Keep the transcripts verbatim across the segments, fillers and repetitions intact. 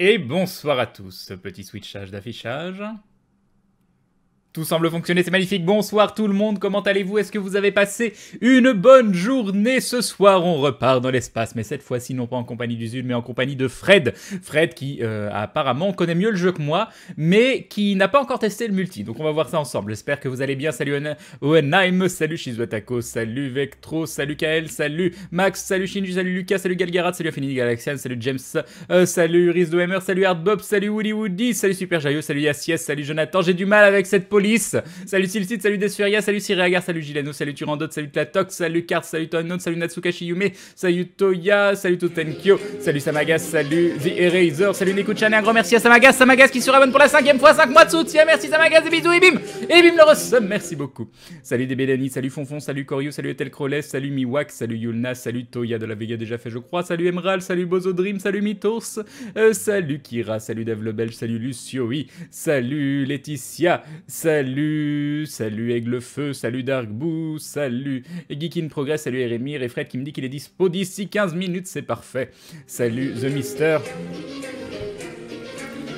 Et bonsoir à tous. Petit switchage d'affichage. Tout semble fonctionner, c'est magnifique. Bonsoir tout le monde, comment allez-vous? Est-ce que vous avez passé une bonne journée? Ce soir, on repart dans l'espace, mais cette fois-ci, non pas en compagnie d'Usul, mais en compagnie de Fred. Fred qui, euh, apparemment, connaît mieux le jeu que moi, mais qui n'a pas encore testé le multi. Donc on va voir ça ensemble. J'espère que vous allez bien. Salut Oenheim, salut Shizuatako, salut Vectro, salut Kael, salut Max, salut Shinju, salut Lucas, salut Galgarat, salut Affinity Galaxian, salut James, euh, salut Rizdohammer, salut Hardbob, salut Woody Woody, salut Super Jayo, salut Yassies, salut Jonathan. J'ai du mal avec cette Police. Salut Silcid, salut Desfuria, salut Sireagar, salut Gilano, salut Turandot, salut Tlatoc, salut Kart, salut Tonon, salut Natsukashi Yume, salut Toya, salut Totenkyo, salut Samagas, salut The Eraser, salut Nekuchan et un grand merci à Samagas, Samagas qui se rabonne pour la cinquième fois, cinq mois de soutien, merci Samagas, et bisous, et bim, et bim le resum, merci beaucoup. Salut Debelani, salut Fonfon, salut Koryu, salut Etelcroles, salut Miwak, salut Yulna, salut Toya de la Vega déjà fait je crois, salut Emerald, salut Bozo Dream, salut Mythos, euh, salut Kira, salut Dev le Belge, salut Lucio, oui, salut Laetitia, salut Salut, salut Aiglefeu, salut Darkboo, salut Geekin Progress, salut Eremir et Fred qui me dit qu'il est dispo d'ici quinze minutes, c'est parfait. Salut The Mister.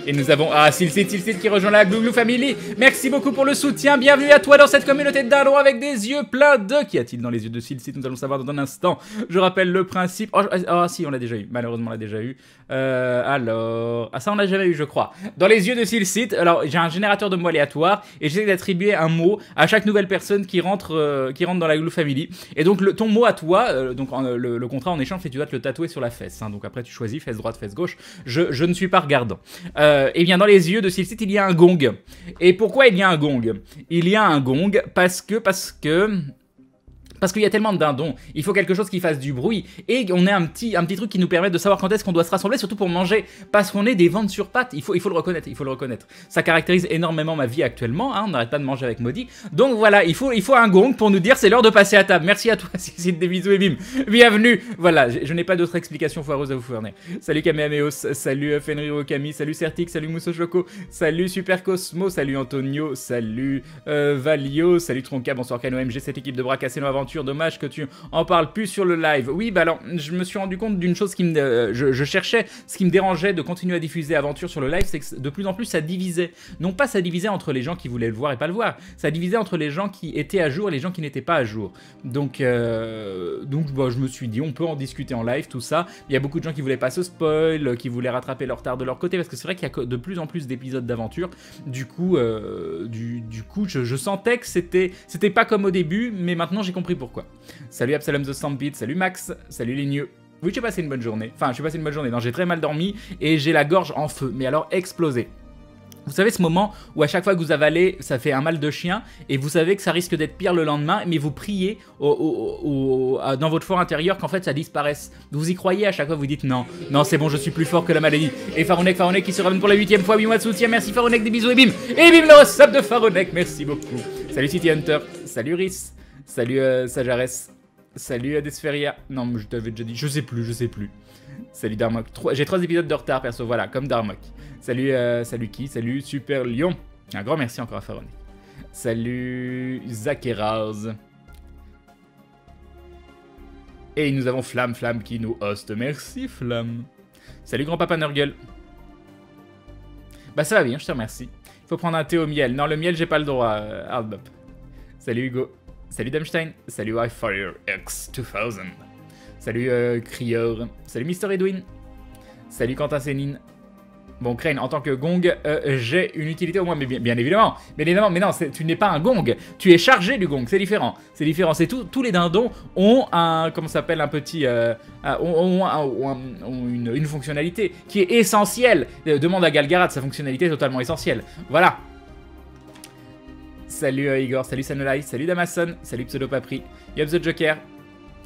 Et nous avons... Ah, Silcid, Silcid qui rejoint la Glouglou Family. Merci beaucoup pour le soutien, bienvenue à toi dans cette communauté de Daro avec des yeux pleins de... Qu'y a-t-il dans les yeux de Silcid? Nous allons savoir dans un instant. Je rappelle le principe... Oh, oh si, on l'a déjà eu, malheureusement on l'a déjà eu. Euh, alors... Ah ça on l'a jamais eu je crois. Dans les yeux de Silcid, alors j'ai un générateur de mots aléatoire et j'essaie d'attribuer un mot à chaque nouvelle personne qui rentre, euh, qui rentre dans la Glou Family. Et donc le, ton mot à toi, euh, donc en, le, le contrat en échange, c'est que tu dois te le tatouer sur la fesse. Hein, donc après tu choisis fesse droite, fesse gauche. Je, je ne suis pas regardant. Euh, et bien dans les yeux de Silcid, il y a un gong. Et pourquoi il y a un gong? Il y a un gong parce que... Parce que... Parce qu'il y a tellement de dindons, il faut quelque chose qui fasse du bruit, et on a un petit, un petit truc qui nous permet de savoir quand est-ce qu'on doit se rassembler, surtout pour manger, parce qu'on est des ventes sur pattes, il faut, il faut le reconnaître, il faut le reconnaître. Ça caractérise énormément ma vie actuellement, hein, on n'arrête pas de manger avec Maudit, donc voilà, il faut, il faut un gong pour nous dire c'est l'heure de passer à table. Merci à toi, Cécile, des bisous et bim, bienvenue. Voilà, je, je n'ai pas d'autres explications foireuses à vous fournir. Salut Kamehameos, salut Fenrir Okami, salut Certic, salut Mousso Choco, salut Super Cosmo, salut Antonio, salut euh, Valio, salut Tronca, bonsoir K N O M G, cette équipe de bras cassés, nos aventures. Dommage que tu en parles plus sur le live. Oui, bah alors, je me suis rendu compte d'une chose qui me... Euh, je, je cherchais, ce qui me dérangeait de continuer à diffuser Aventure sur le live, c'est que de plus en plus, ça divisait. Non pas ça divisait entre les gens qui voulaient le voir et pas le voir, ça divisait entre les gens qui étaient à jour et les gens qui n'étaient pas à jour. Donc, euh, donc bah, je me suis dit, on peut en discuter en live, tout ça. Il y a beaucoup de gens qui voulaient pas se spoil, qui voulaient rattraper leur retard de leur côté, parce que c'est vrai qu'il y a de plus en plus d'épisodes d'Aventure. Du coup, euh, du, du coup je, je sentais que c'était c'était pas comme au début, mais maintenant, j'ai compris pourquoi. Salut Absalom the Stampede, salut Max, salut Ligneux. Oui, j'ai passé une bonne journée. Enfin, j'ai passé une bonne journée. Non, j'ai très mal dormi et j'ai la gorge en feu. Mais alors, explosée. Vous savez ce moment où à chaque fois que vous avalez, ça fait un mal de chien et vous savez que ça risque d'être pire le lendemain, mais vous priez au, au, au, au, dans votre fort intérieur qu'en fait ça disparaisse. Vous y croyez à chaque fois, vous dites non, non c'est bon, je suis plus fort que la maladie. Et Faronek, Faronek qui se ramène pour la huitième fois, huit mois de soutien, merci Faronek, des bisous et bim. Et bim le resub de Faronek, merci beaucoup. Salut City Hunter, salut Rhys. Salut euh, Sajarès, salut Adesferia, non mais je t'avais déjà dit, je sais plus, je sais plus. Salut Darmok, j'ai trois épisodes de retard perso, voilà, comme Darmok. Salut, euh, salut qui? Salut Super Lion, un grand merci encore à Faroné. Salut Zakeraz. Et nous avons Flamme, Flamme qui nous hoste, merci Flamme. Salut Grand-Papa Nurgle. Bah ça va bien, je te remercie. Faut prendre un thé au miel, non le miel j'ai pas le droit, euh, Hardbop. Salut Hugo. Salut Dumpstein, salut Wildfire X deux mille, salut euh, Crieur, salut Mister Edwin, salut Quentin Sénine. Bon Crane, en tant que gong, euh, j'ai une utilité au moins, mais bien, bien évidemment, bien évidemment, mais non, tu n'es pas un gong, tu es chargé du gong, c'est différent, c'est différent, c'est tout, tous les dindons ont un, comment s'appelle, un petit, euh, ont, ont, ont, ont, ont une, une fonctionnalité qui est essentielle, demande à Galgarat, sa fonctionnalité est totalement essentielle, voilà. Salut euh, Igor, salut Sanolai, salut Damason, salut Pseudopapri, Yop the Joker,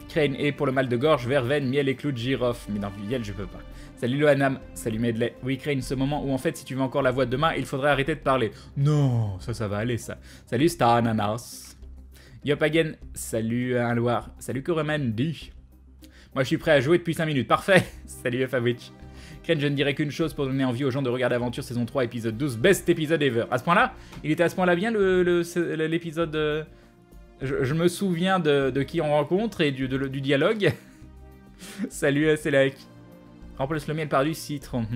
Crane et pour le mal de gorge, verveine, miel et clous de girofle. Mais non, miel je peux pas. Salut Lohanam, salut Medley. Oui Crane, ce moment où en fait si tu veux encore la voix de demain, il faudrait arrêter de parler. Non, ça ça va aller ça. Salut Star Ananas, Yop again, salut euh, un Loir, salut Coreman D. Moi je suis prêt à jouer depuis cinq minutes, parfait. Salut Favitch. Crane, je ne dirais qu'une chose pour donner envie aux gens de regarder Aventure saison trois, épisode douze, best épisode ever. À ce point-là, il était à ce point-là bien l'épisode... Le, le, je, je me souviens de, de qui on rencontre et du, de, du dialogue. Salut, c'est Selak. Remplace le miel par du citron.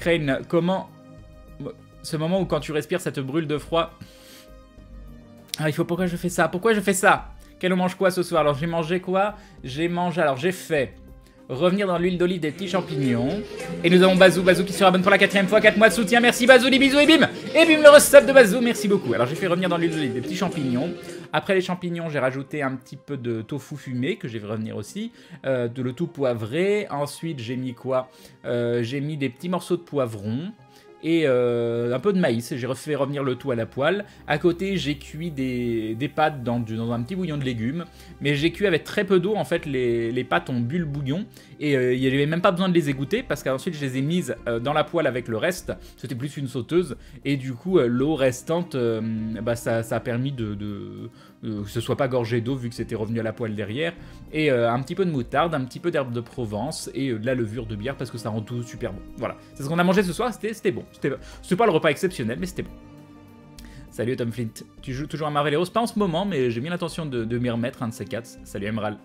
Crane, comment... Ce moment où quand tu respires, ça te brûle de froid. Ah, il faut... Pourquoi je fais ça? Pourquoi je fais ça? Qu'elle mange quoi ce soir? Alors, j'ai mangé quoi? J'ai mangé... Alors, j'ai fait... Revenir dans l'huile d'olive des petits champignons. Et nous avons Bazou, Bazou qui se rabonne pour la quatrième fois, quatre mois de soutien. Merci Bazou, des bisous et bim. Et bim, le resub de Bazou, merci beaucoup. Alors j'ai fait revenir dans l'huile d'olive des petits champignons. Après les champignons, j'ai rajouté un petit peu de tofu fumé que j'ai fait revenir aussi. Euh, de le tout poivré. Ensuite j'ai mis quoi? euh, J'ai mis des petits morceaux de poivron. Et euh, un peu de maïs, j'ai refait revenir le tout à la poêle. À côté, j'ai cuit des, des pâtes dans, dans un petit bouillon de légumes. Mais j'ai cuit avec très peu d'eau, en fait, les, les pâtes ont bu le bouillon. Et euh, il n'y avait même pas besoin de les égoutter, parce qu'ensuite, je les ai mises euh, dans la poêle avec le reste. C'était plus une sauteuse. Et du coup, euh, l'eau restante, euh, bah, ça, ça a permis de, de, de, que ce soit pas gorgé d'eau, vu que c'était revenu à la poêle derrière. Et euh, un petit peu de moutarde, un petit peu d'herbe de Provence, et euh, de la levure de bière, parce que ça rend tout super bon. Voilà, c'est ce qu'on a mangé ce soir, c'était bon. C'était pas le repas exceptionnel, mais c'était bon. Salut Tom Flint, tu joues toujours à Marvel Heroes? Pas en ce moment, mais j'ai bien l'intention de, de m'y remettre, un de ces quatre. Salut Emerald.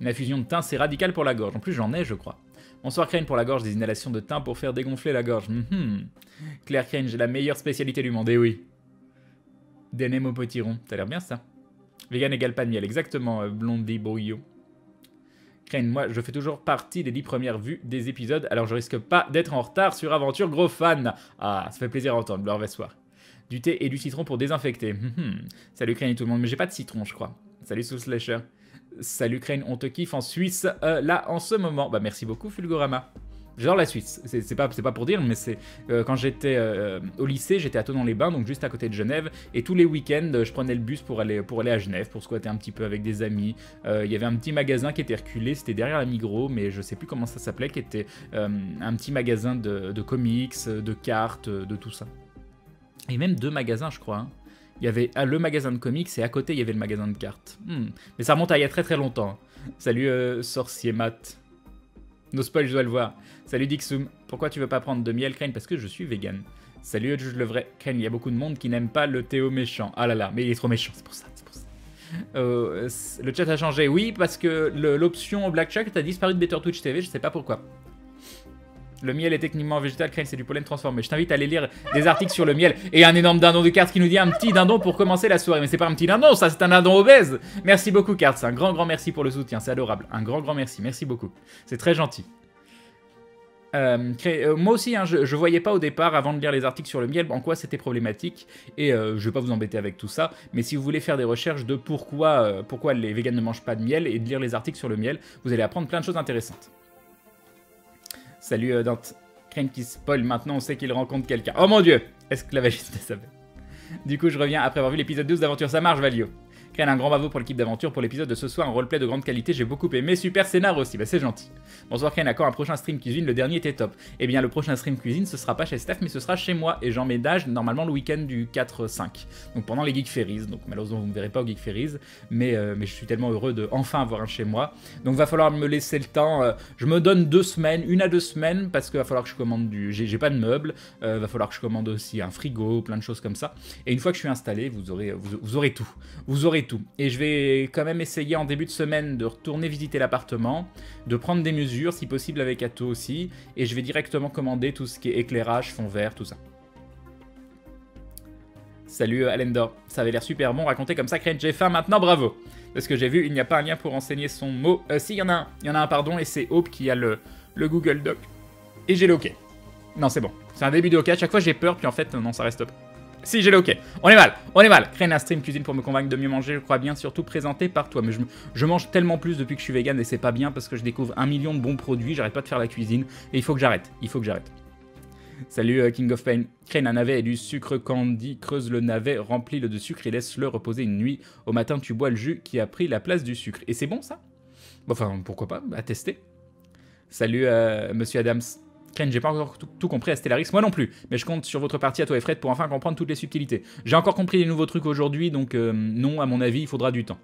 La fusion de thym, c'est radical pour la gorge. En plus, j'en ai, je crois. Bonsoir Crane, pour la gorge, des inhalations de thym pour faire dégonfler la gorge. Mm-hmm. Claire Crane, j'ai la meilleure spécialité du monde, et oui. Des nems au potiron, t'as l'air bien ça. Vegan égale pas de miel, exactement, euh, blondie brouillot. Crane, moi je fais toujours partie des dix premières vues des épisodes, alors je risque pas d'être en retard sur Aventure, gros fan. Ah, ça fait plaisir à entendre, Bleu soir. Du thé et du citron pour désinfecter. Salut Crane et tout le monde, mais j'ai pas de citron je crois. Salut Soul Slasher. Salut Crane, on te kiffe en Suisse, euh, là en ce moment. Bah merci beaucoup Fulgorama. J'adore la Suisse, c'est pas, pas pour dire, mais c'est euh, quand j'étais euh, au lycée, j'étais à Thonon-les-Bains, donc juste à côté de Genève, et tous les week-ends, je prenais le bus pour aller, pour aller à Genève, pour squatter un petit peu avec des amis. Il euh, y avait un petit magasin qui était reculé, c'était derrière la Migros, mais je sais plus comment ça s'appelait, qui était euh, un petit magasin de, de comics, de cartes, de tout ça. Et même deux magasins, je crois, hein. Il y avait le magasin de comics et à côté, il y avait le magasin de cartes. Hmm. Mais ça remonte à il y a très très longtemps. Salut euh, sorcier Matt. No spoil, je dois le voir. Salut Dixum, pourquoi tu veux pas prendre de miel, Crane? Parce que je suis vegan. Salut Judge le vrai. Crane, il y a beaucoup de monde qui n'aime pas le thé au méchant. Ah là là, mais il est trop méchant, c'est pour ça, c'est pour ça. Euh, le chat a changé, oui, parce que l'option Black Chat a disparu de Better Twitch T V, je sais pas pourquoi. Le miel est techniquement végétal, Crane, c'est du pollen transformé. Je t'invite à aller lire des articles sur le miel. Et un énorme dindon de cartes qui nous dit un petit dindon pour commencer la soirée. Mais c'est pas un petit dindon, ça, c'est un dindon obèse. Merci beaucoup, Cartes. Un grand, grand merci pour le soutien. C'est adorable. Un grand, grand merci. Merci beaucoup. C'est très gentil. Euh, euh, moi aussi, hein, je, je voyais pas au départ, avant de lire les articles sur le miel, en quoi c'était problématique. Et euh, je vais pas vous embêter avec tout ça. Mais si vous voulez faire des recherches de pourquoi, euh, pourquoi les végans ne mangent pas de miel et de lire les articles sur le miel, vous allez apprendre plein de choses intéressantes. Salut euh, Dante. Crane qui spoil, maintenant on sait qu'il rencontre quelqu'un. Oh mon dieu! Esclavagiste, ça savait. Du coup, je reviens après avoir vu l'épisode douze d'Aventure, ça marche, Valio. Crane, un grand bravo pour l'équipe d'Aventure pour l'épisode de ce soir, un roleplay de grande qualité, j'ai beaucoup aimé. Super scénar aussi, bah c'est gentil. Bonsoir Crane, à quand un prochain stream cuisine? Le dernier était top. Eh bien, le prochain stream cuisine, ce sera pas chez Staff, mais ce sera chez moi. Et j'emménage normalement le week-end du quatre cinq. Donc pendant les Geek Ferries. Donc malheureusement, vous ne me verrez pas aux Geek Ferries. Mais, euh, mais je suis tellement heureux de enfin avoir un chez moi. Donc va falloir me laisser le temps. Euh, je me donne deux semaines, une à deux semaines, parce qu'il va falloir que je commande du. J'ai pas de meubles. Euh, va falloir que je commande aussi un frigo, plein de choses comme ça. Et une fois que je suis installé, vous aurez, vous, vous aurez tout. Vous aurez tout. Et je vais quand même essayer en début de semaine de retourner visiter l'appartement, de prendre des mesures, si possible avec Atto aussi, et je vais directement commander tout ce qui est éclairage, fond vert, tout ça. Salut Alendor, ça avait l'air super bon, raconter comme ça, Crane, j'ai faim maintenant, bravo. Parce que j'ai vu, il n'y a pas un lien pour renseigner son mot. Euh, si, il y en a un, il y en a un, pardon, et c'est Hope qui a le, le Google Doc. Et j'ai le OK. Non, c'est bon, c'est un début de OK, à chaque fois j'ai peur, puis en fait, non, ça reste top. Si, j'ai le OK. On est mal, on est mal. Crane un stream cuisine pour me convaincre de mieux manger, je crois bien, surtout présenté par toi. Mais je, je mange tellement plus depuis que je suis vegan et c'est pas bien parce que je découvre un million de bons produits, j'arrête pas de faire la cuisine et il faut que j'arrête, il faut que j'arrête. Salut euh, King of Pain. Crane un navet et du sucre candy, creuse le navet, remplis-le de sucre et laisse-le reposer une nuit. Au matin, tu bois le jus qui a pris la place du sucre. Et c'est bon ça? Enfin, pourquoi pas, à tester. Salut euh, Monsieur Adams. Crane, j'ai pas encore tout, tout compris à Stellaris, moi non plus, mais je compte sur votre partie à toi et Fred pour enfin comprendre toutes les subtilités. J'ai encore compris les nouveaux trucs aujourd'hui, donc euh, non, à mon avis, il faudra du temps.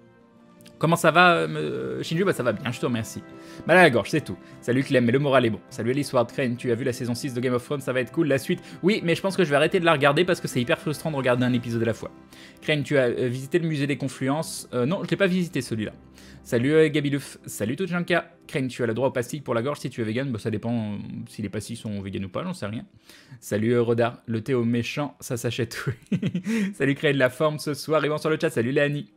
Comment ça va, euh, Shinju? Bah ça va bien, je te remercie. Mal à la gorge, c'est tout. Salut Clem, mais le moral est bon. Salut Alice Wardcrane, tu as vu la saison six de Game of Thrones, ça va être cool, la suite. Oui, mais je pense que je vais arrêter de la regarder parce que c'est hyper frustrant de regarder un épisode à la fois. Crane, tu as euh, visité le musée des confluences? euh, Non, je l'ai pas visité celui-là. Salut euh, Gabiluf, salut Tochanka. Crane, tu as le droit aux pastilles pour la gorge si tu es vegan? Bah ça dépend euh, si les pastilles sont vegan ou pas, j'en sais rien. Salut euh, Rodard, le thé au méchant, ça s'achète, oui. Salut Crane, la forme ce soir, et bon sur le chat, salut Léani.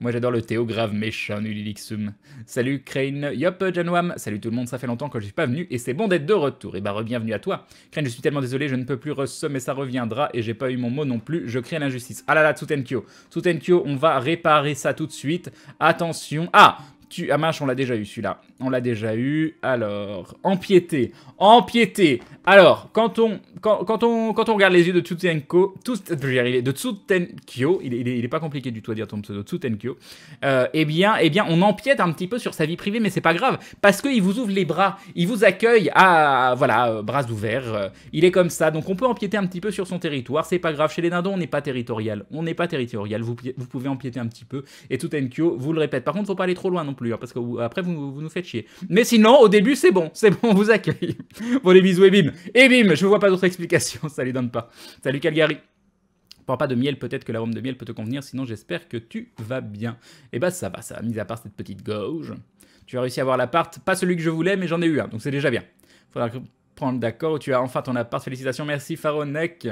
Moi j'adore le Théo, grave méchant, Ulilixum. Salut Crane, yop Janwam, salut tout le monde, ça fait longtemps que je suis pas venu et c'est bon d'être de retour. Et bah re-bienvenue à toi. Crane, je suis tellement désolé, je ne peux plus re-sum mais ça reviendra et j'ai pas eu mon mot non plus, je crée l'injustice. Ah là là, Tsutenkyo, Tsutenkyo, on va réparer ça tout de suite, attention. Ah, tu... ah mince, on l'a déjà eu celui-là, on l'a déjà eu, alors, empiété, empiété. Alors, quand on, quand, quand on, quand on regarde les yeux de Tsutenkyo, de Tsutenkyo, il est, il est, il est pas compliqué du tout à dire ton pseudo, Tsutenkyo, euh, eh bien, eh bien, on empiète un petit peu sur sa vie privée, mais c'est pas grave, parce qu'il vous ouvre les bras, il vous accueille à, voilà, bras ouverts, euh, il est comme ça, donc on peut empiéter un petit peu sur son territoire, c'est pas grave, chez les dindons, on n'est pas territorial, on n'est pas territorial, vous, vous pouvez empiéter un petit peu, et Tsutenkyo, vous le répète, par contre, faut pas aller trop loin non plus, hein, parce que vous, après, vous, vous nous faites chier. Mais sinon, au début, c'est bon, c'est bon, on vous accueille. Bon, les bisous et bim. Et bim, je vois pas d'autres explications, ça lui donne pas. Salut Calgary. Prends pas de miel, peut-être que l'arôme de miel peut te convenir, sinon j'espère que tu vas bien. Et bah ça va, ça va, mis à part cette petite gauche. Tu as réussi à avoir l'appart, pas celui que je voulais, mais j'en ai eu un, donc c'est déjà bien. Faudra prendre d'accord, tu as enfin ton appart, félicitations, merci Faronek.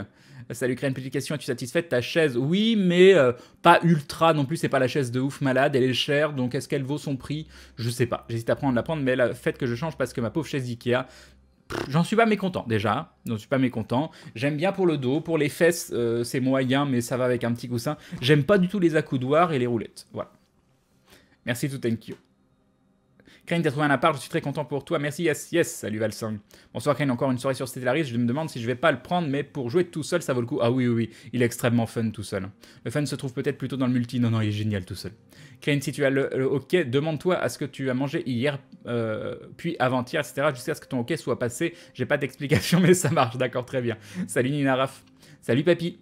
Salut Crane, publication, es-tu satisfaite? Ta chaise, oui, mais euh, pas ultra non plus, c'est pas la chaise de ouf malade, elle est chère, donc est-ce qu'elle vaut son prix? Je sais pas, j'hésite à prendre la prendre, mais le fait que je change parce que ma pauvre chaise Ikea... J'en suis pas mécontent déjà, j'en suis pas mécontent. J'aime bien pour le dos, pour les fesses, euh, c'est moyen, mais ça va avec un petit coussin. J'aime pas du tout les accoudoirs et les roulettes, voilà. Merci Tsutenkyo. Crane, t'as trouvé un appart, je suis très content pour toi, merci, yes, yes, salut Valsang. Bonsoir Crane, encore une soirée sur Stellaris, je me demande si je vais pas le prendre, mais pour jouer tout seul, ça vaut le coup. Ah oui, oui, oui, il est extrêmement fun tout seul. Le fun se trouve peut-être plutôt dans le multi, non, non, il est génial tout seul. Crane, si tu as le, le hockey, demande-toi à ce que tu as mangé hier, euh, puis avant-hier, et cetera, jusqu'à ce que ton hockey soit passé. J'ai pas d'explication, mais ça marche, d'accord, très bien. Salut Ninaraf, salut Papy.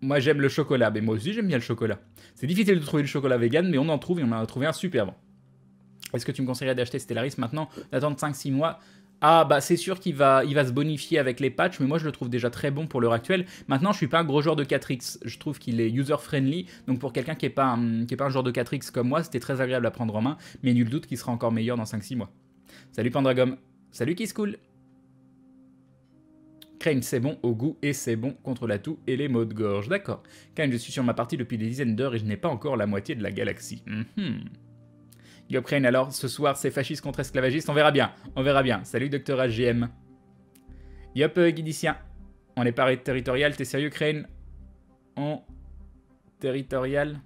Moi j'aime le chocolat, mais moi aussi j'aime bien le chocolat. C'est difficile de trouver du chocolat vegan, mais on en trouve et on en a trouvé un super bon. Est-ce que tu me conseillerais d'acheter Stellaris maintenant, d'attendre cinq six mois? Ah bah c'est sûr qu'il va, il va se bonifier avec les patchs, mais moi je le trouve déjà très bon pour l'heure actuelle. Maintenant je suis pas un gros joueur de quatre X, je trouve qu'il est user-friendly, donc pour quelqu'un qui n'est pas, pas un joueur de quatre X comme moi, c'était très agréable à prendre en main, mais nul doute qu'il sera encore meilleur dans cinq six mois. Salut Pandragom, salut Kisscool. Crane, c'est bon au goût et c'est bon contre la toux et les maux de gorge, d'accord. Crane, je suis sur ma partie depuis des dizaines d'heures et je n'ai pas encore la moitié de la galaxie. Mm-hmm. Yo Crane, alors ce soir c'est fasciste contre esclavagiste, on verra bien, on verra bien. Salut Docteur A G M. Yop euh, Guidicien, on est pas territorial, t'es sérieux Crane? On... territorial?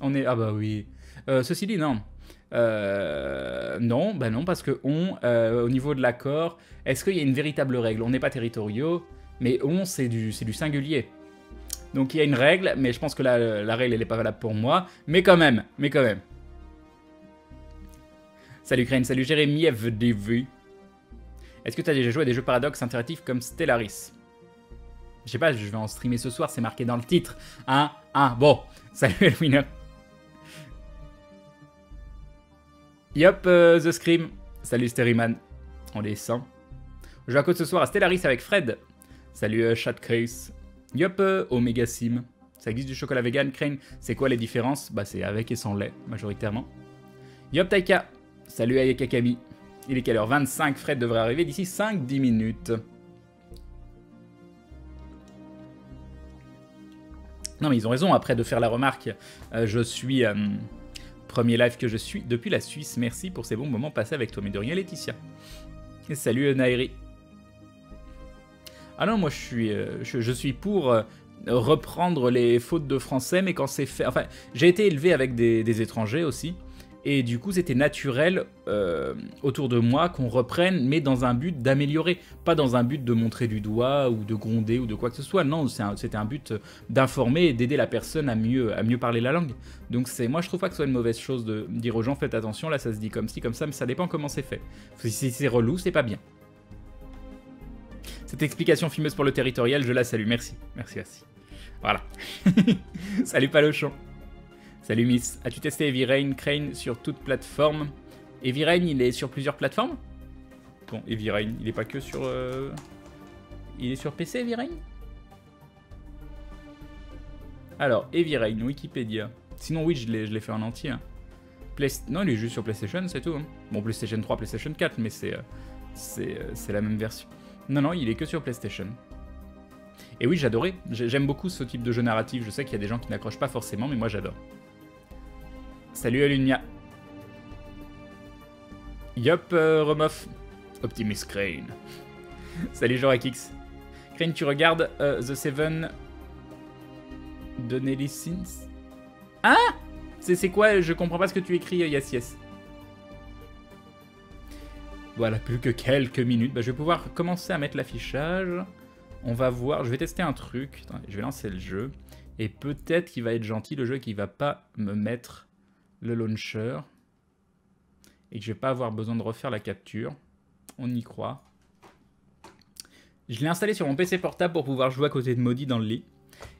On est... ah bah oui. Euh, ceci dit, non. Euh, non, bah non, parce que on, euh, au niveau de l'accord, est-ce qu'il y a une véritable règle? On n'est pas territoriaux, mais on c'est du, c'est du singulier. Donc il y a une règle, mais je pense que la, la règle elle est pas valable pour moi, mais quand même, mais quand même. Salut Crane, salut Jérémy F D V. Est-ce que tu as déjà joué à des jeux Paradox interactifs comme Stellaris? Je sais pas, je vais en streamer ce soir, c'est marqué dans le titre. Hein, hein, bon, salut Elwina. Yop, euh, The Scream, salut Steriman, on descend. Je joue à cause ce soir à Stellaris avec Fred. Salut euh, Chat Chris. Yop, euh, Omega Sim. Ça existe du chocolat vegan, Crane? C'est quoi les différences? Bah c'est avec et sans lait, majoritairement. Yop, Taika. Salut Ayaka Kami. Il est quelle heure? Vingt-cinq, Fred devrait arriver d'ici cinq dix minutes. Non mais ils ont raison après de faire la remarque. Euh, je suis... Euh, premier live que je suis depuis la Suisse. Merci pour ces bons moments passés avec toi, mais de rien Laetitia. Et salut euh, Nairi. Ah non, moi je suis, euh, je, je suis pour euh, reprendre les fautes de français, mais quand c'est fait... Enfin, j'ai été élevé avec des, des étrangers aussi, et du coup c'était naturel euh, autour de moi qu'on reprenne, mais dans un but d'améliorer, pas dans un but de montrer du doigt, ou de gronder, ou de quoi que ce soit. Non, c'était un, un but d'informer et d'aider la personne à mieux, à mieux parler la langue. Donc moi je trouve pas que ce soit une mauvaise chose de dire aux gens, faites attention, là ça se dit comme ci, comme ça, mais ça dépend comment c'est fait. Si c'est relou, c'est pas bien. Cette explication fumeuse pour le territorial, je la salue, merci, merci, merci. Voilà. Salut Palochon. Salut Miss. As-tu testé Heavy Rain Crane sur toute plateforme? Heavy Rain, il est sur plusieurs plateformes? Bon, Heavy Rain, il est pas que sur... Euh... Il est sur P C, Heavy Rain? Alors, Heavy Rain, Wikipédia. Sinon, oui, je l'ai fait en entier. Hein. Play... Non, il est juste sur PlayStation, c'est tout. Hein. Bon, PlayStation trois, PlayStation quatre, mais c'est... Euh... C'est la même version. Non, non, il est que sur PlayStation. Et oui, j'adorais. J'aime beaucoup ce type de jeu narratif. Je sais qu'il y a des gens qui n'accrochent pas forcément, mais moi j'adore. Salut Alunia. Yop, euh, Remoff. Optimus Crane. Salut Jorakix. Crane, tu regardes euh, The Seven de Nelly Sins? Hein? C'est quoi? Je comprends pas ce que tu écris, Yes Yes. Voilà, plus que quelques minutes. Bah, je vais pouvoir commencer à mettre l'affichage. On va voir. Je vais tester un truc. Attends, je vais lancer le jeu. Et peut-être qu'il va être gentil, le jeu, qui va pas me mettre le launcher. Et que je vais pas avoir besoin de refaire la capture. On y croit. Je l'ai installé sur mon P C portable pour pouvoir jouer à côté de Maudit dans le lit.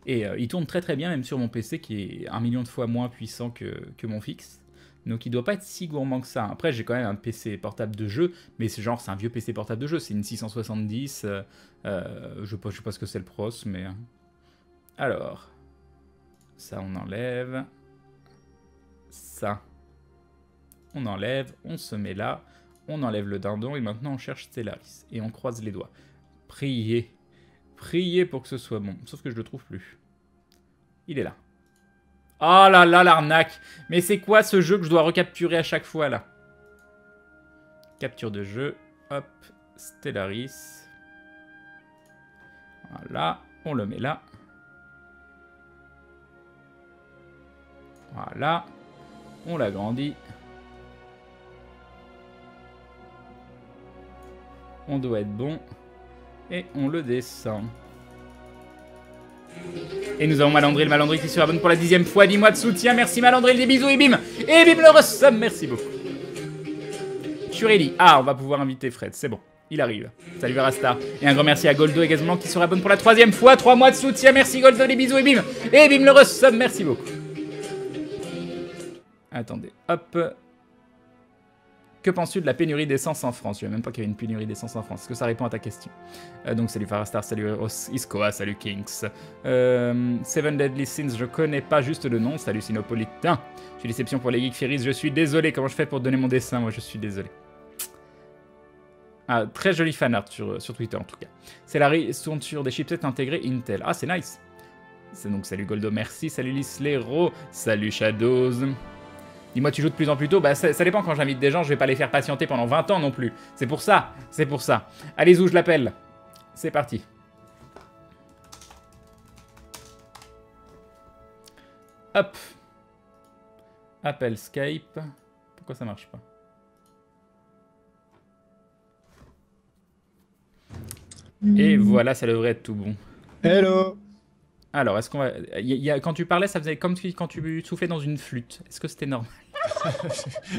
Et euh, il tourne très très bien, même sur mon P C qui est un million de fois moins puissant que, que mon fixe. Donc il doit pas être si gourmand que ça. Après j'ai quand même un P C portable de jeu, mais c'est genre c'est un vieux P C portable de jeu, c'est une six cent soixante-dix, euh, euh, je, je sais pas ce que c'est le pros, mais... Alors, ça on enlève, ça on enlève, on se met là, on enlève le dindon et maintenant on cherche Stellaris et on croise les doigts. Priez, priez pour que ce soit bon, sauf que je le trouve plus. Il est là. Oh là là, l'arnaque! Mais c'est quoi ce jeu que je dois recapturer à chaque fois, là? Capture de jeu. Hop. Stellaris. Voilà. On le met là. Voilà. On l'agrandit. On doit être bon. Et on le descend. Et nous avons Malandril, Malandril qui se abonne pour la dixième fois. Dis-moi de soutien, merci Malandril, des bisous et bim. Et bim le resum, merci beaucoup. Churelli, ah on va pouvoir inviter Fred, c'est bon, il arrive. Salut Verasta, et un grand merci à Goldo et Gazman qui se abonne pour la troisième fois. Trois mois de soutien, merci Goldo, des bisous et bim. Et bim le resum, merci beaucoup. Attendez, hop. Que penses-tu de la pénurie d'essence en France? Je ne savais même pas qu'il y avait une pénurie d'essence en France. Est-ce que ça répond à ta question? euh, Donc salut Farastar, salut Iscoa, salut Kings. Euh, Seven Deadly Sins, je connais pas juste le nom. Salut Sinopolitain. J'ai déception pour les Geek Fieries, je suis désolé. Comment je fais pour donner mon dessin? Moi je suis désolé. Ah, très joli fanart sur, sur Twitter en tout cas. C'est la tourne sur des chipsets intégrés Intel. Ah c'est nice. C'est donc salut Goldo, merci. Salut Lislero, salut Shadows. Dis-moi, tu joues de plus en plus tôt? Bah, ça, ça dépend, quand j'invite des gens, je vais pas les faire patienter pendant vingt ans non plus. C'est pour ça, c'est pour ça. Allez-y, je l'appelle. C'est parti. Hop. Appel Skype. Pourquoi ça marche pas? Et voilà, ça devrait être tout bon. Hello! Alors, est-ce qu'on va... Y a, y a... Quand tu parlais, ça faisait comme si... quand tu soufflais dans une flûte. Est-ce que c'était normal?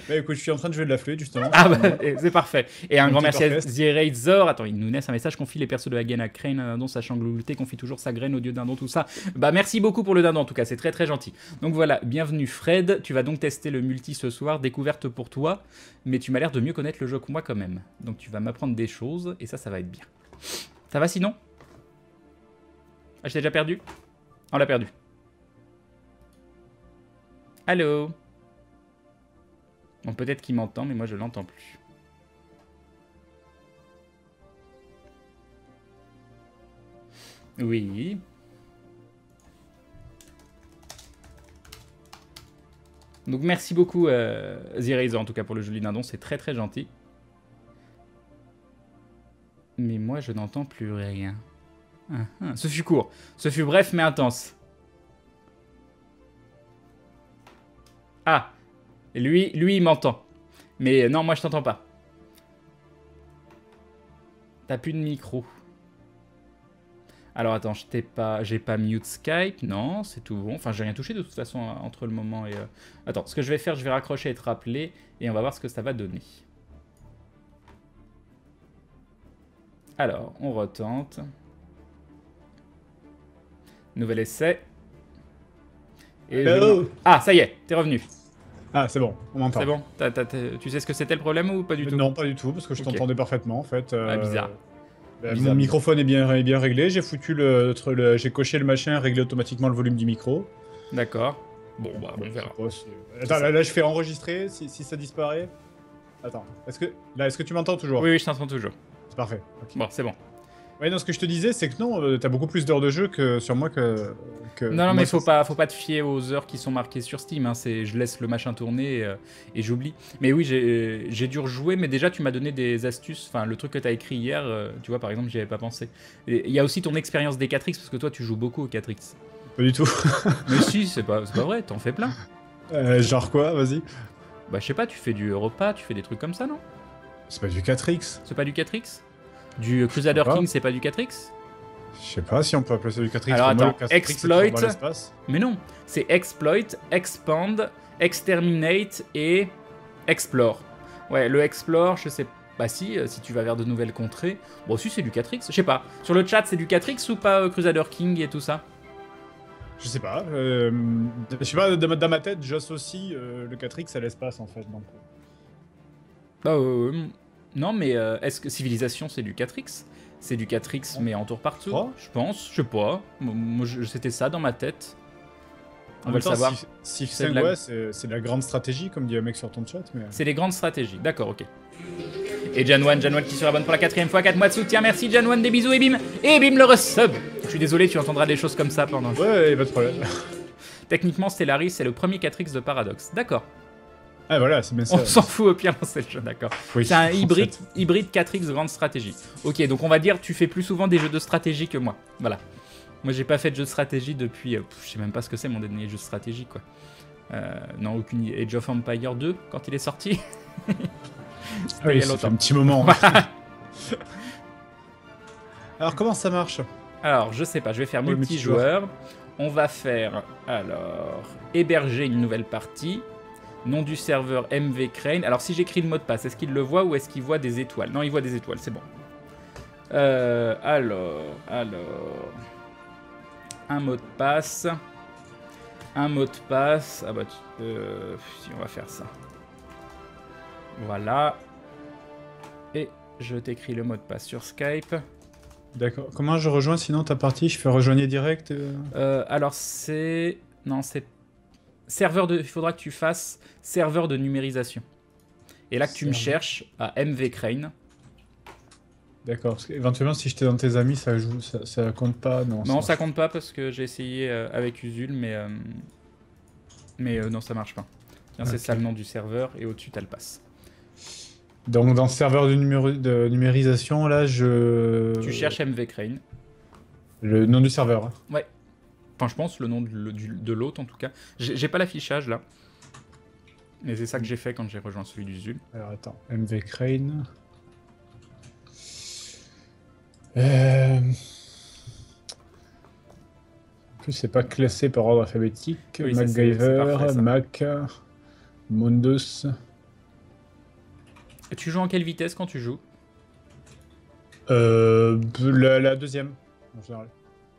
Bah écoute, je suis en train de jouer de la flûte, justement. Ah bah, c'est parfait. Et un grand merci à Zierazor. Attends, il nous laisse un message. Confie les persos de Hagen à Crane, un dindon, sachant glouter, confie toujours sa graine au dieu dindon, tout ça. Bah merci beaucoup pour le dindon, en tout cas, c'est très très gentil. Donc voilà, bienvenue Fred. Tu vas donc tester le multi ce soir, découverte pour toi. Mais tu m'as l'air de mieux connaître le jeu que moi quand même. Donc tu vas m'apprendre des choses, et ça, ça va être bien. Ça va sinon? Ah, je t'ai déjà perdu? On l'a perdu. Allô? Bon, peut-être qu'il m'entend, mais moi je l'entends plus. Oui. Donc merci beaucoup euh, Zirazer en tout cas pour le joli dindon, c'est très très gentil. Mais moi je n'entends plus rien. Ah, ah. Ce fut court, ce fut bref mais intense. Ah, lui, lui il m'entend. Mais non, moi je t'entends pas. T'as plus de micro. Alors attends, je t'ai pas, j'ai pas mute Skype, non, c'est tout bon. Enfin, j'ai rien touché de toute façon entre le moment et... Euh... Attends, ce que je vais faire, je vais raccrocher et te rappeler et on va voir ce que ça va donner. Alors, on retente. Nouvel essai. Et je... Ah, ça y est, t'es revenu. Ah, c'est bon, on m'entend. C'est bon, t'as, t'as, tu sais ce que c'était le problème ou pas du tout? Non, pas du tout, parce que je okay. t'entendais parfaitement en fait. Euh... Ah, bizarre. Bah, bizarre. Mon microphone est bien, est bien réglé, j'ai foutu le, le, le j'ai coché le machin, réglé automatiquement le volume du micro. D'accord. Bon, bah, on verra. Attends, là, là, je fais enregistrer, si, si ça disparaît. Attends, est-ce que, là, est-ce que tu m'entends toujours? Oui, oui, je t'entends toujours. C'est parfait. Okay. Bon, c'est bon. Ouais, non, ce que je te disais, c'est que non, euh, t'as beaucoup plus d'heures de jeu que sur moi que... que non, non, mais faut pas, faut pas te fier aux heures qui sont marquées sur Steam, hein, c'est je laisse le machin tourner et, euh, et j'oublie. Mais oui, j'ai dû rejouer, mais déjà, tu m'as donné des astuces, enfin, le truc que t'as écrit hier, euh, tu vois, par exemple, j'y avais pas pensé. Il y a aussi ton expérience des quatre X, parce que toi, tu joues beaucoup aux quatre X. Pas du tout. Mais si, c'est pas, pas vrai, t'en fais plein. Euh, genre quoi, vas-y. Bah, je sais pas, tu fais du Europa, tu fais des trucs comme ça, non? C'est pas du quatre X. C'est pas du quatre X? Du Crusader King, c'est pas du quatre X? Je sais pas si on peut appeler ça du quatre X. Alors attends, exploit... Mais non, c'est exploit, expand, exterminate et explore. Ouais, le explore, je sais pas. Bah si, si tu vas vers de nouvelles contrées... Bon, si, c'est du quatre X, je sais pas. Sur le chat, c'est du quatre X ou pas euh, Crusader King et tout ça? Je sais pas. Euh, je sais pas, dans ma tête, j'associe euh, le quatre X à l'espace, en fait. Donc. Bah, euh, non, mais euh, est-ce que Civilisation, c'est du quatre X? C'est du quatre X, mais en tour par tour, je pense. Je sais pas. Moi, c'était ça dans ma tête. On en va le temps, savoir. Si, si c'est la... ouais, c'est la grande stratégie, comme dit un mec sur ton chat. Mais... C'est les grandes stratégies. D'accord, ok. Et Janwan, Janwan qui se rabonne pour la quatrième fois, quatre mois de soutien, merci Janwan, des bisous et bim, et bim le resub. Je suis désolé, tu entendras des choses comme ça pendant... Ouais, pas de problème. Techniquement, Stellaris, c'est le premier quatre X de Paradox, d'accord. Ah voilà, c'est bien ça. On s'en fout au pire, c'est le jeu, d'accord. Oui, c'est un hybride, hybride quatre X de grande stratégie. Ok, donc on va dire, tu fais plus souvent des jeux de stratégie que moi, voilà. Moi, j'ai pas fait de jeu de stratégie depuis... Euh, je sais même pas ce que c'est mon dernier jeu de stratégie, quoi. Euh, non, aucune... Age of Empire deux, quand il est sorti. Oui, c'est un petit moment. Alors, comment ça marche? Alors, je sais pas, je vais faire multijoueur. On va faire, alors, héberger une nouvelle partie. Nom du serveur mvcrane. Alors, si j'écris le mot de passe, est-ce qu'il le voit ou est-ce qu'il voit des étoiles? Non, il voit des étoiles, c'est bon. Euh, alors, alors... Un mot de passe. Un mot de passe. Ah bah, euh, si on va faire ça. Voilà. Et je t'écris le mot de passe sur Skype. D'accord. Comment je rejoins sinon ta partie? Je fais rejoigner direct euh... Euh, alors c'est... Non, c'est... Serveur de... Il faudra que tu fasses serveur de numérisation. Et là que tu me cherches à mvcrane. D'accord. Éventuellement, si j'étais dans tes amis, ça joue, ça, ça compte pas? Non, non ça, ça compte pas parce que j'ai essayé euh, avec Usul, mais... Euh... Mais euh, non, ça marche pas. Tiens, okay. C'est ça le nom du serveur et au-dessus, t'as le pass. Donc dans le serveur de, numéri de numérisation, là, je... Tu cherches mvcrane. Le nom du serveur? Ouais. Enfin, je pense, le nom de, de l'autre, en tout cas. J'ai pas l'affichage, là. Mais c'est ça que j'ai fait quand j'ai rejoint celui du Zul. Alors, attends. mvcrane... Euh... En plus, c'est pas classé par ordre alphabétique. Oui, MacGyver, parfait, Mac, Mondos... Tu joues en quelle vitesse quand tu joues? Euh... La, la deuxième, en général.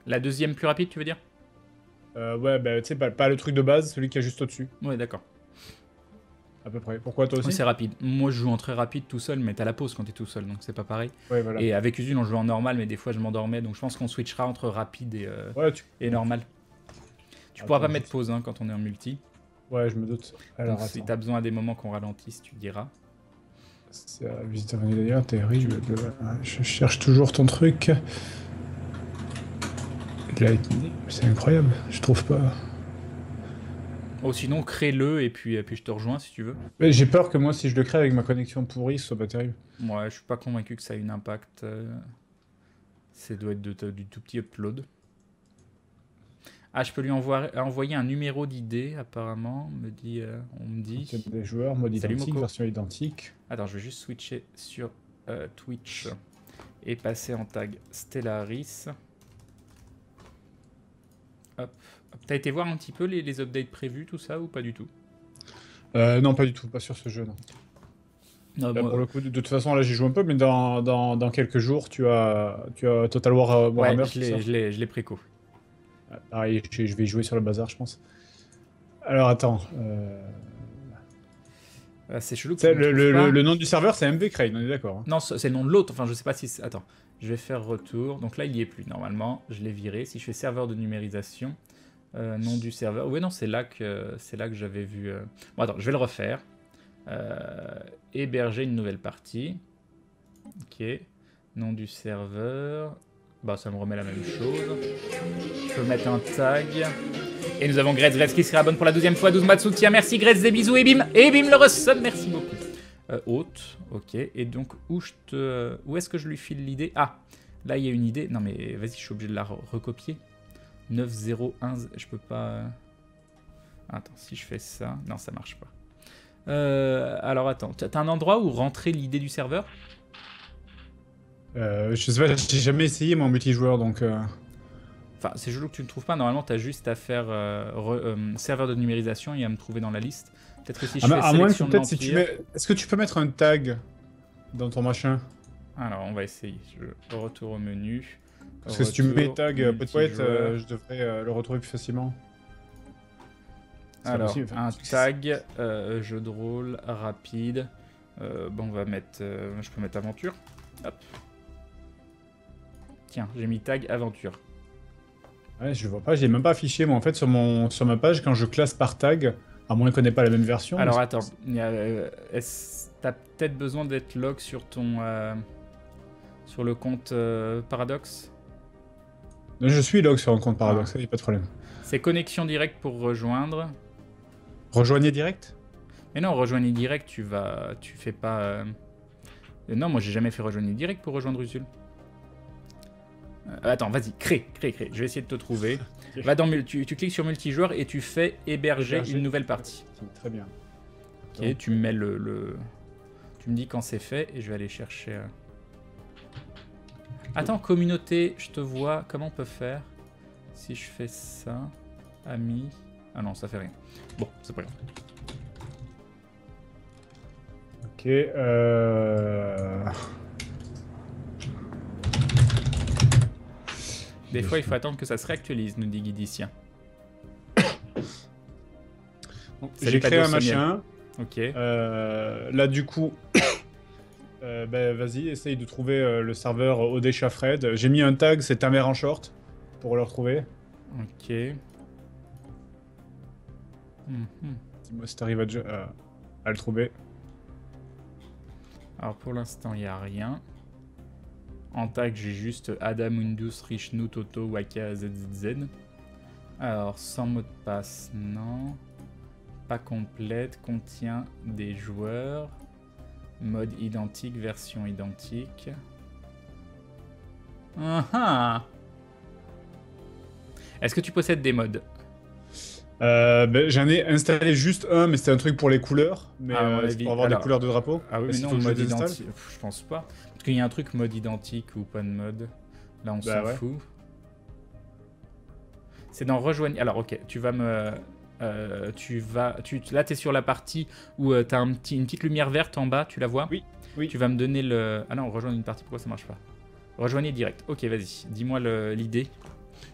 La deuxième plus rapide, tu veux dire? Euh... Ouais, bah tu sais, pas, pas le truc de base, celui qui est juste au-dessus. Ouais, d'accord. À peu près. Pourquoi toi aussi? Ouais, c'est rapide. Moi, je joue en très rapide tout seul, mais t'as la pause quand t'es tout seul, donc c'est pas pareil. Ouais, voilà. Et avec Usul, on jouait en normal, mais des fois, je m'endormais, donc je pense qu'on switchera entre rapide et, euh, ouais, tu... et normal. Tu attends, pourras pas mettre pause hein, quand on est en multi. Ouais, je me doute. Alors, donc, si t'as besoin à des moments qu'on ralentisse, tu diras. C'est la visite d'ailleurs, terrible. Je cherche toujours ton truc. C'est incroyable, je trouve pas. Oh, sinon, crée-le et puis, et puis je te rejoins si tu veux. J'ai peur que moi, si je le crée avec ma connexion pourrie, ce soit pas terrible. Ouais, je suis pas convaincu que ça ait un impact. Ça doit être de, de, du tout petit upload. Ah, je peux lui envoyer, envoyer un numéro d'idée, apparemment, me dit, euh, on me dit... Des joueurs, mode identique, version identique. Attends, je vais juste switcher sur euh, Twitch et passer en tag Stellaris. Hop. T'as été voir un petit peu les, les updates prévus, tout ça, ou pas du tout? euh, Non, pas du tout, pas sur ce jeu, non. non là, moi... Pour le coup, de, de toute façon, là, j'ai joué un peu, mais dans, dans, dans quelques jours, tu as, tu as Total War Warhammer. Ouais, je l'ai préco. Pareil, je vais jouer sur le bazar, je pense. Alors attends. Euh... Ah, c'est chelou. Que le, le, le, le nom du serveur, c'est M V Crane, on est d'accord. Hein. Non, c'est le nom de l'autre. Enfin, je sais pas si. Attends, je vais faire retour. Donc là, il n'y est plus. Normalement, je l'ai viré. Si je fais serveur de numérisation, euh, nom du serveur. Oui, non, c'est là que c'est là que j'avais vu. Euh... Bon, attends, je vais le refaire. Euh, héberger une nouvelle partie. Ok. Nom du serveur. Bah, ça me remet la même chose. Je peux mettre un tag. Et nous avons Gretz, Gretz qui se réabonne pour la douzième fois, douze mois de soutien. Merci Gretz, des bisous et bim, et bim le resub, merci beaucoup. Euh, hôte, ok. Et donc, où, je te... où est-ce que je lui file l'idée? Ah, là il y a une idée. Non mais vas-y, je suis obligé de la recopier. neuf zéro un, je peux pas... Attends, si je fais ça... Non, ça marche pas. Euh, alors attends, t'as un endroit où rentrer l'idée du serveur? Euh, je sais pas, j'ai jamais essayé moi en multijoueur donc... Euh... Enfin, c'est joli que tu ne trouves pas. Normalement, tu as juste à faire euh, re, euh, serveur de numérisation et à me trouver dans la liste. Peut-être que si je ah, fais sélection de l'empire... Si tu mets... Est-ce que tu peux mettre un tag dans ton machin? Alors, on va essayer. Je retour au menu. Parce que si tu mets tag peut-être euh, je devrais euh, le retrouver plus facilement. Alors, possible, enfin, un tag, euh, jeu de rôle, rapide. Euh, bon, on va mettre... Euh, je peux mettre aventure. Hop. Tiens, j'ai mis tag aventure. Ouais, je vois pas, j'ai même pas affiché, moi en fait sur, mon, sur ma page, quand je classe par tag, à moins qu'on n'ait pas la même version... Alors attends, euh, t'as peut-être besoin d'être log sur ton... Euh, sur le compte euh, Paradox? Je suis log sur un compte Paradox, ah. Y a pas de problème. C'est connexion directe pour rejoindre. Rejoignez direct? Mais non, rejoignez direct, tu vas... tu fais pas... Euh... Non, moi j'ai jamais fait rejoignez direct pour rejoindre Usul. Euh, attends, vas-y, crée, crée, crée. Je vais essayer de te trouver. Va dans, tu, tu cliques sur multijoueur et tu fais héberger, héberger. une nouvelle partie. Très bien. Ok, donc, tu me mets le, le... Tu me dis quand c'est fait et je vais aller chercher... Attends, communauté, je te vois. Comment on peut faire? Si je fais ça... Amis... Ah non, ça fait rien. Bon, c'est pas grave. Ok, euh... Des fois, il faut attendre que ça se réactualise, nous dit Guidicien. J'ai créé un machin. Ok. Euh, là, du coup, euh, bah, vas-y, essaye de trouver euh, le serveur Odécha Fred. J'ai mis un tag, c'est ta mère en short, pour le retrouver. Ok. Mm-hmm. Dis-moi si t'arrives à, euh, à le trouver. Alors, pour l'instant, il n'y a rien. En tag, j'ai juste Adamundus, Richnu, Toto, Waka, Z Z Z. Alors, sans mot de passe, non. Pas complète, contient des joueurs. Mode identique, version identique. Ah ah! Est-ce que tu possèdes des mods? Euh, ben, j'en ai installé juste un, mais c'était un truc pour les couleurs, mais ah, euh, pour avoir alors, des couleurs de drapeau. Ah oui, mais non, mode identique, je pense pas. Parce qu'il y a un truc mode identique ou pas de mode. Là, on bah, s'en ouais. fout. C'est dans rejoignez. Alors, ok, tu vas me, euh, tu vas, tu, là, t'es sur la partie où euh, t'as un petit, une petite lumière verte en bas. Tu la vois? Oui. Oui. Tu vas me donner le. Ah non, rejoindre une partie. Pourquoi ça marche pas? Rejoignez direct. Ok, vas-y. Dis-moi l'idée.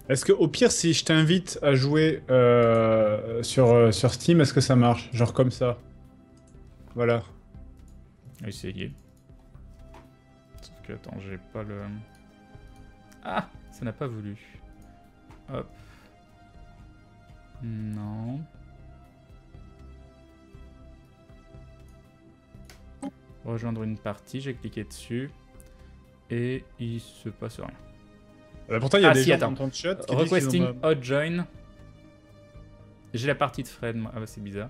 Est-ce que au pire, si je t'invite à jouer euh, sur, euh, sur Steam, est-ce que ça marche? Genre comme ça. Voilà. Essayez. Sauf que, attends, j'ai pas le... Ah, ça n'a pas voulu. Hop. Non. Rejoindre une partie, j'ai cliqué dessus. Et il se passe rien. Bah pourtant, il y a ah des si, gens attends. dans ton chat qui Requesting disent qu ont... hot join. J'ai la partie de Fred. Ah bah c'est bizarre.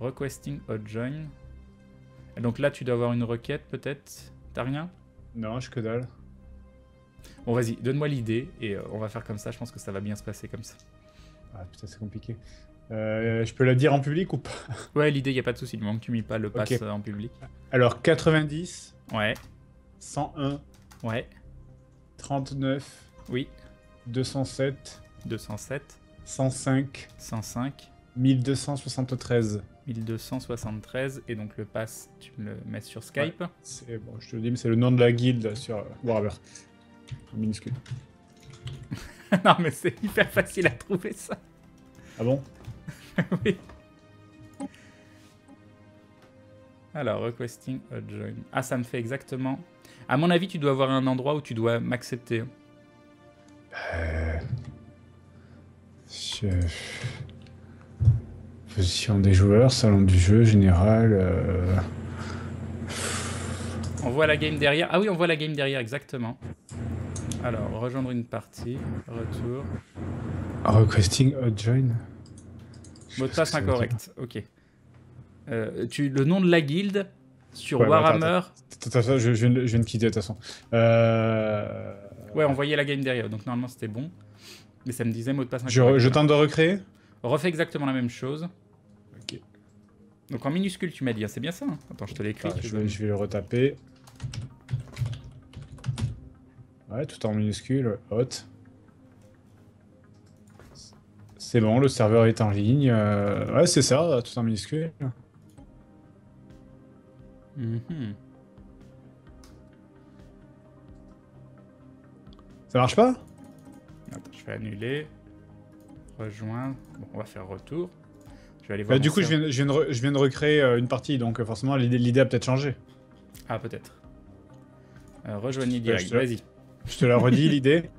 Requesting hot join. Et donc là, tu dois avoir une requête peut-être. T'as rien? Non, je que dalle. Bon, vas-y, donne-moi l'idée et on va faire comme ça. Je pense que ça va bien se passer comme ça. Ah putain, c'est compliqué. Euh, je peux la dire en public ou pas? Ouais, l'idée, il n'y a pas de souci. Du moment que tu ne mets pas le pass okay. en public. Alors, quatre-vingt-dix. Ouais. cent un. Ouais. trente-neuf. Oui. deux cent sept. deux cent sept. cent cinq. cent cinq. mille deux cent soixante-treize. mille deux cent soixante-treize. Et donc le pass, tu me le mets sur Skype. Ouais, c'est bon, je te le dis, mais c'est le nom de la guilde sur Warhammer. Minuscule. Non, mais c'est hyper facile à trouver ça. Ah bon? Oui. Alors, requesting a join. Ah, ça me fait exactement... À mon avis, tu dois avoir un endroit où tu dois m'accepter. Euh... Je... Position des joueurs, salon du jeu, général... Euh... On voit la game derrière. Ah oui, on voit la game derrière, exactement. Alors, rejoindre une partie, retour... Requesting a join. Mot de passe incorrect, ok. Euh, tu, le nom de la guilde sur ouais, Warhammer. Attends, je viens de quitter de toute façon. Euh... Ouais, on voyait la game derrière, donc normalement c'était bon. Mais ça me disait mot de passe. Je, je tente de recréer. Refais exactement la même chose. Ok. Donc en minuscule, tu m'as dit, ah, c'est bien ça. Hein. Attends, je te l'écris. Ah, je, je vais le retaper. Ouais, tout en minuscule, hot. C'est bon, le serveur est en ligne. Euh... Ouais, c'est ça, tout en minuscule. Mmh. Ça marche pas? Attends, je vais annuler. Rejoindre. Bon, on va faire retour. Je vais aller voir. Bah, du coup, je viens, je, viens de, je viens de recréer une partie, donc forcément, l'idée a peut-être changé. Ah, peut-être. Euh, rejoignez direct, ouais, vas-y. Je te la redis, l'idée.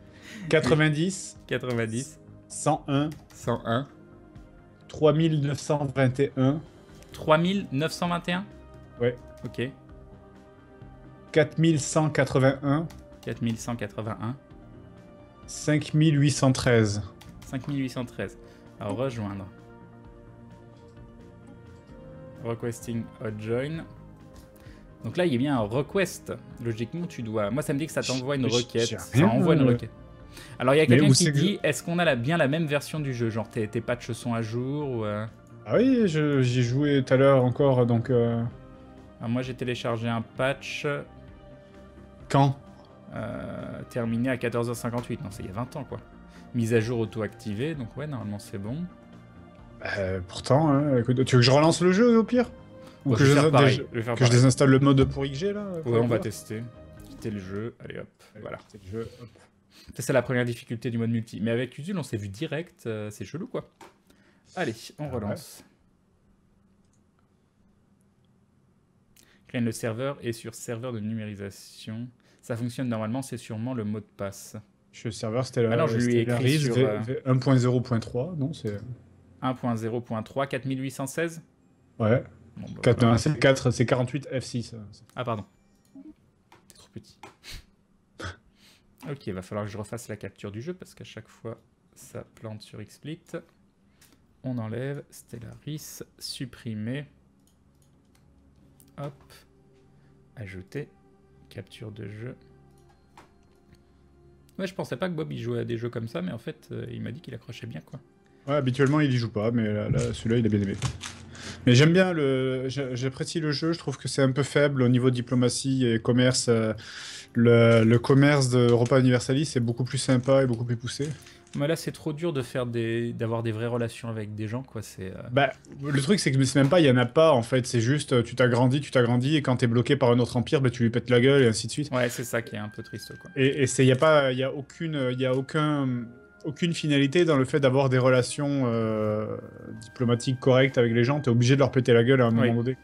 quatre-vingt-dix. quatre-vingt-dix. cent un. cent un. trois mille neuf cent vingt et un. trois mille neuf cent vingt et un? Ouais. Ok. quatre mille cent quatre-vingt-un. quatre mille cent quatre-vingt-un. cinq mille huit cent treize. cinq mille huit cent treize. Alors, rejoindre. Requesting a join. Donc là, il y a bien un request. Logiquement, tu dois... Moi, ça me dit que ça t'envoie une requête. Ça envoie une requête. Alors, il y a quelqu'un qui dit, que... est-ce qu'on a la, bien la même version du jeu? Genre, tes patchs sont à jour ou euh... Ah oui, j'y jouais tout à l'heure encore, donc... Euh... Alors moi, j'ai téléchargé un patch... Quand euh, terminé à quatorze heures cinquante-huit. Non, c'est il y a vingt ans, quoi. Mise à jour auto-activée, donc ouais, normalement, c'est bon. Euh, pourtant, hein, tu veux que je relance le jeu, au pire? Ou bon, que, je, je, pareil, des... je, que je désinstalle le mode pourri que j'ai, là? Ouais, on va tester. Quitter le jeu, allez, hop, allez, voilà. Quitter le jeu, hop. C'est la première difficulté du mode multi. Mais avec Usul, on s'est vu direct. Euh, c'est chelou, quoi. Allez, on relance. Créer le serveur et sur serveur de numérisation. Ça fonctionne normalement, c'est sûrement le mot de passe. Je le serveur, c'était la Stellaris un point zéro point trois, non c'est un point zéro point trois, quatre mille huit cent seize. Ouais. Bon, bah, quatre, voilà. C'est quarante-huit F six. Ah, pardon. C'est trop petit. Ok, il va falloir que je refasse la capture du jeu parce qu'à chaque fois, ça plante sur X-Split. On enlève Stellaris, supprimer. Hop. Ajouter. Capture de jeu. Ouais, je pensais pas que Bob il jouait à des jeux comme ça, mais en fait, euh, il m'a dit qu'il accrochait bien, quoi. Ouais, habituellement, il y joue pas, mais là, là, celui-là, il a bien aimé. Mais j'aime bien, le, j'apprécie le jeu, je trouve que c'est un peu faible au niveau diplomatie et commerce. Le, le commerce de Europa Universalis est beaucoup plus sympa et beaucoup plus poussé. Mais là, c'est trop dur de faire des, d'avoir des vraies relations avec des gens, quoi. C'est. Euh... Bah, le truc, c'est que c'est même pas, il y en a pas, en fait. C'est juste, tu t'agrandis, tu t'agrandis, et quand t'es bloqué par un autre empire, bah, tu lui pètes la gueule et ainsi de suite. Ouais, c'est ça qui est un peu triste, quoi. Et, et c'est, il y a pas, il y a aucune, il y a aucun. aucune finalité dans le fait d'avoir des relations euh, diplomatiques correctes avec les gens. T'es obligé de leur péter la gueule à un moment donné.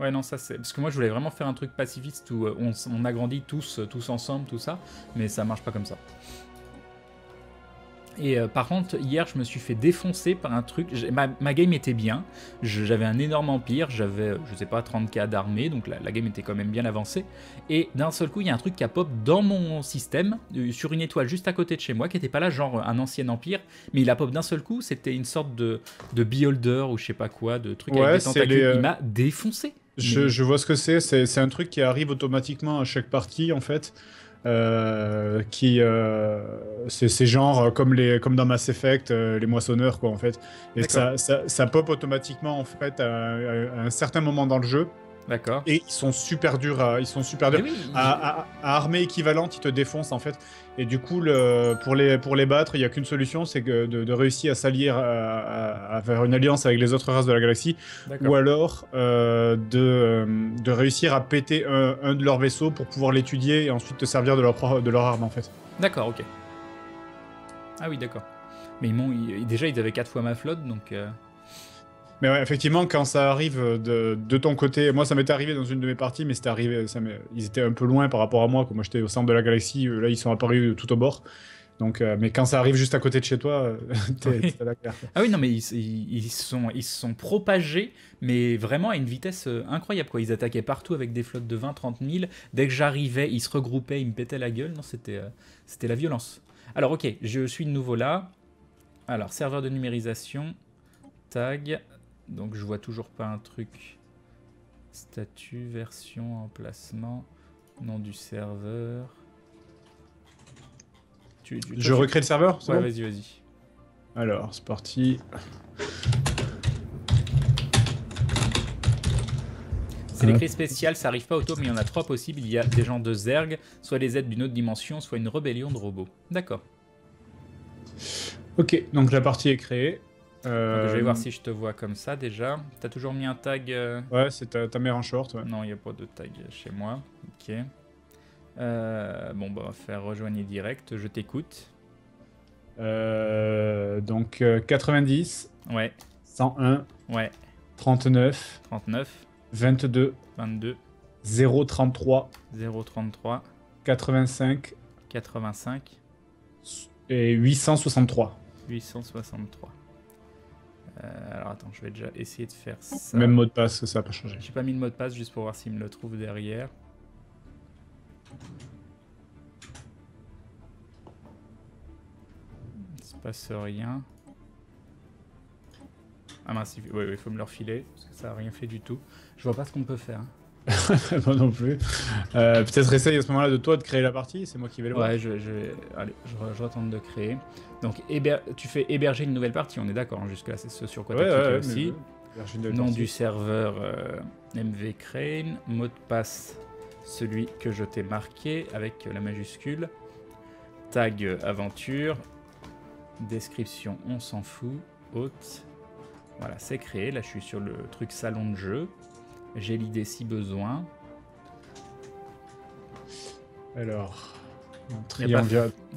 Ouais, non, ça c'est... Parce que moi, je voulais vraiment faire un truc pacifiste où on, on agrandit tous, tous ensemble, tout ça, mais ça marche pas comme ça. Et euh, par contre, hier, je me suis fait défoncer par un truc. Ma, ma game était bien. J'avais un énorme empire. J'avais, je sais pas, trente K d'armée. Donc la, la game était quand même bien avancée. Et d'un seul coup, il y a un truc qui a pop dans mon système, euh, sur une étoile juste à côté de chez moi, qui était pas là, genre un ancien empire. Mais il a pop d'un seul coup. C'était une sorte de, de beholder ou je sais pas quoi, de truc ouais, avec des tentacules. Les... Il m'a défoncé. Je, Mais... je vois ce que c'est. C'est un truc qui arrive automatiquement à chaque partie, en fait. Euh, qui euh, c'est genre comme les comme dans Mass Effect euh, les moissonneurs quoi en fait et ça, ça ça pop automatiquement en fait à, à, à un certain moment dans le jeu. D'accord. Et ils sont super durs à, ils sont super durs oui, à, à, à armée équivalente ils te défoncent en fait et du coup le, pour les pour les battre il y a qu'une solution c'est que de, de réussir à s'allier à, à, à faire une alliance avec les autres races de la galaxie ou alors euh, de de réussir à péter un, un de leurs vaisseaux pour pouvoir l'étudier et ensuite te servir de leur de leur arme en fait. D'accord, ok. Ah oui, d'accord. Mais ils m'ont déjà ils avaient quatre fois ma flotte donc. Euh... Mais ouais, effectivement, quand ça arrive de, de ton côté, moi ça m'était arrivé dans une de mes parties, mais c'était arrivé, ça ils étaient un peu loin par rapport à moi, comme moi j'étais au centre de la galaxie, là ils sont apparus tout au bord. Donc, euh, mais quand ça arrive juste à côté de chez toi, t'es, oui. t'es à la guerre. Ah oui, non, mais ils, ils, ils, sont, ils se sont propagés, mais vraiment à une vitesse incroyable, quoi. Ils attaquaient partout avec des flottes de vingt, trente mille. Dès que j'arrivais, ils se regroupaient, ils me pétaient la gueule. Non, c'était euh, c'était la violence. Alors, ok, je suis de nouveau là. Alors, serveur de numérisation, tag. Donc, je vois toujours pas un truc. Statut, version, emplacement, nom du serveur. Tu, tu, toi, je recrée tu... le serveur. Ouais, bon vas-y, vas-y. Alors, c'est parti. C'est l'écrit spécial, ça arrive pas auto, mais il y en a trois possibles. Il y a des gens de Zerg, soit les aides d'une autre dimension, soit une rébellion de robots. D'accord. Ok, donc la partie est créée. Euh... Donc, je vais voir si je te vois comme ça déjà. T'as toujours mis un tag euh... Ouais, c'est ta, ta mère en short. Ouais. Non, il n'y a pas de tag chez moi. Ok. Euh, bon, bah, on va faire rejoindre direct, je t'écoute. Euh, donc euh, quatre-vingt-dix. Ouais. cent un. Ouais. trente-neuf. trente-neuf. vingt-deux. vingt-deux. zéro trente-trois. zéro trente-trois. quatre-vingt-cinq. quatre-vingt-cinq. Et huit cent soixante-trois. huit cent soixante-trois. Euh, alors attends, je vais déjà essayer de faire ça. Même mot de passe, ça n'a pas changé. J'ai pas mis le mot de passe juste pour voir s'il me le trouve derrière. Il ne se passe rien. Ah mince, il ouais, ouais, faut me le refiler, parce que ça n'a rien fait du tout. Je vois pas ce qu'on peut faire. Hein. Moi non plus. Euh, Peut-être essaye à ce moment-là de toi de créer la partie, c'est moi qui vais le voir. Ouais, je, je, allez, je, je retente de créer. Donc héber, tu fais héberger une nouvelle partie, on est d'accord, hein, jusque-là, c'est ce sur quoi ouais, tu as cliqué ouais, aussi. Ouais, nom partie. Du serveur euh, mvcrane, mot de passe. Celui que je t'ai marqué avec la majuscule, tag aventure, description on s'en fout, hôte, voilà c'est créé, là je suis sur le truc salon de jeu, j'ai l'idée si besoin. Alors, il n'y a,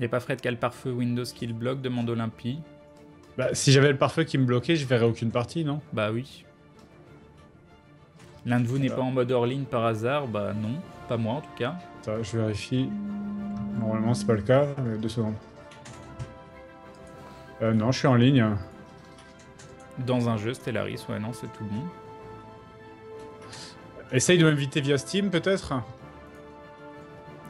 a pas Fred qui a le pare-feu Windows qui le bloque, demande Olympie. Bah, si j'avais le pare-feu qui me bloquait, je verrais aucune partie, non? Bah oui. L'un de vous n'est pas en mode hors ligne par hasard? Bah non, pas moi en tout cas. Attends, je vérifie. Normalement, c'est pas le cas. Deux secondes. Euh, non, je suis en ligne. Dans un jeu, Stellaris, ouais, non, c'est tout bon. Essaye de m'inviter via Steam, peut-être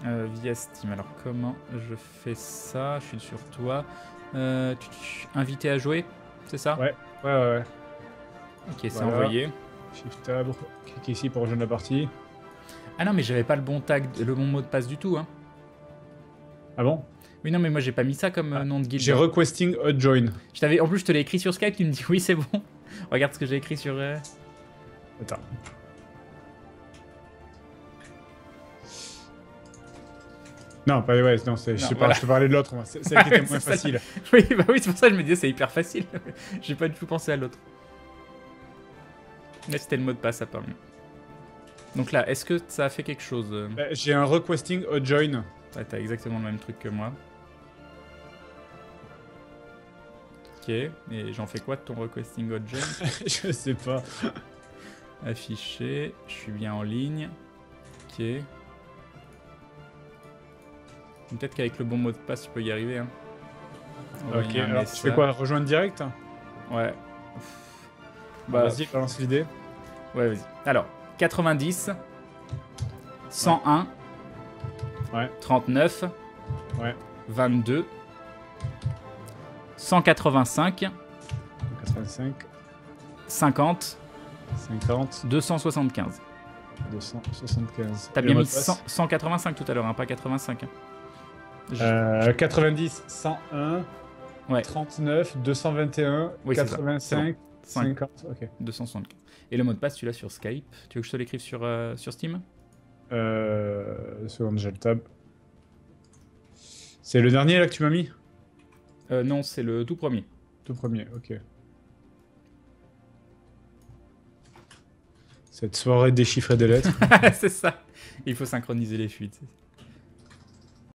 euh, Via Steam, alors comment je fais ça? Je suis sur toi. Euh, tu, tu, invité à jouer, c'est ça? Ouais, ouais, ouais. Ok, voilà. C'est envoyé. Shift tab, clique ici pour rejoindre la partie. Ah non mais j'avais pas le bon tag, le bon mot de passe du tout hein. Ah bon? Oui non mais moi j'ai pas mis ça comme ah, nom de guild. J'ai requesting a join. Je t'avais, en plus je te l'ai écrit sur Skype, tu me dis oui c'est bon. Regarde ce que j'ai écrit sur... Euh... Attends. Non, pas, ouais, non, non je sais voilà. pas, je te parlais de l'autre, c'est celle ah, qui était oui, moins facile. Oui bah oui c'est pour ça que je me disais c'est hyper facile, j'ai pas du tout pensé à l'autre. Mais c'était le mot de passe apparemment. Donc là, est-ce que ça a fait quelque chose? Bah, j'ai un requesting a join. Ouais, t'as exactement le même truc que moi. Ok, et j'en fais quoi de ton requesting a join? Je sais pas. Affiché, je suis bien en ligne. Ok. Peut-être qu'avec le bon mot de passe, tu peux y arriver. Hein. Oh, ok, alors tu fais quoi? Rejoindre direct? Ouais. Bah, vas-y, balance l'idée. Ouais, vas-y. Alors, quatre-vingt-dix, cent un, ouais. trente-neuf, ouais. vingt-deux, cent quatre-vingt-cinq, cent quatre-vingt-cinq, cinquante, cinquante, deux cent soixante-quinze. deux cent soixante-quinze. T'as bien mis cent, cent quatre-vingt-cinq tout à l'heure, hein, pas quatre-vingt-cinq. Hein. Euh, quatre-vingt-dix, cent un, ouais. trente-neuf, deux cent vingt et un, oui, quatre-vingt-cinq. cinquante, ok. deux cent soixante-quinze. Et le mot de passe, tu l'as sur Skype. Tu veux que je te l'écrive sur, euh, sur Steam? Euh. Seconde, j'ai le tab. C'est le dernier là que tu m'as mis? Euh, non, c'est le tout premier. Tout premier, ok. Cette soirée déchiffrée des lettres. C'est ça. Il faut synchroniser les fuites.